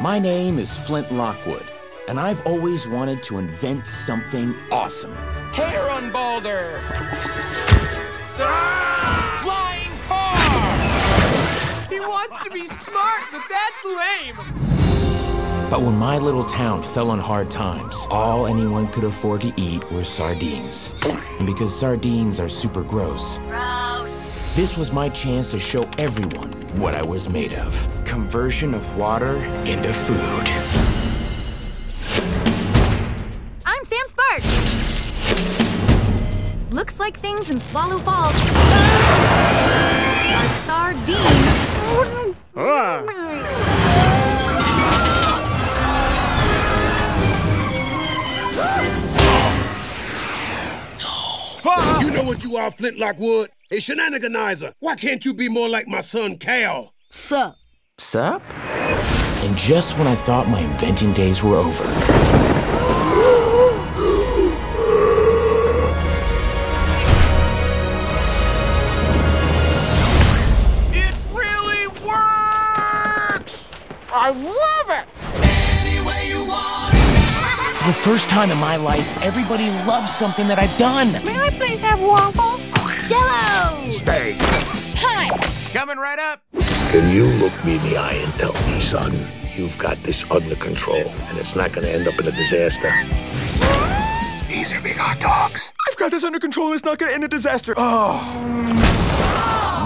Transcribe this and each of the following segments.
My name is Flint Lockwood, and I've always wanted to invent something awesome. Hair on Boulder! Ah! Flying car! He wants to be smart, but that's lame. But when my little town fell on hard times, all anyone could afford to eat were sardines. And because sardines are super gross, this was my chance to show everyone what I was made of. Conversion of water into food. I'm Sam Sparks. Looks like things in Swallow Falls are sardines. No. You know what you are, Flint Lockwood? A shenaniganizer. Why can't you be more like my son, Cal? Sup? Sup? And just when I thought my inventing days were over, it really works! I love it! Any way you want it. For the first time in my life, everybody loves something that I've done. May I please have waffles? Jello! Steak! Hi! Coming right up! Can you look me in the eye and tell me, son, you've got this under control and it's not gonna end up in a disaster? These are big hot dogs. I've got this under control and it's not gonna end in disaster. Oh.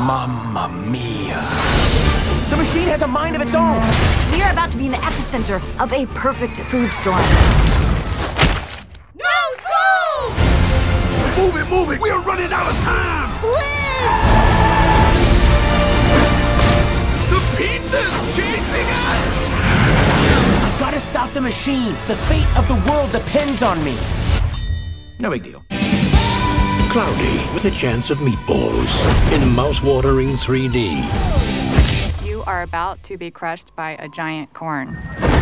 Mamma mia. The machine has a mind of its own. We are about to be in the epicenter of a perfect food storm. No school! Move it, move it! We are running out of time! Flynn! Pizza's chasing us! I've got to stop the machine. The fate of the world depends on me. No big deal. Cloudy with a Chance of Meatballs in mouth-watering 3D. You are about to be crushed by a giant corn.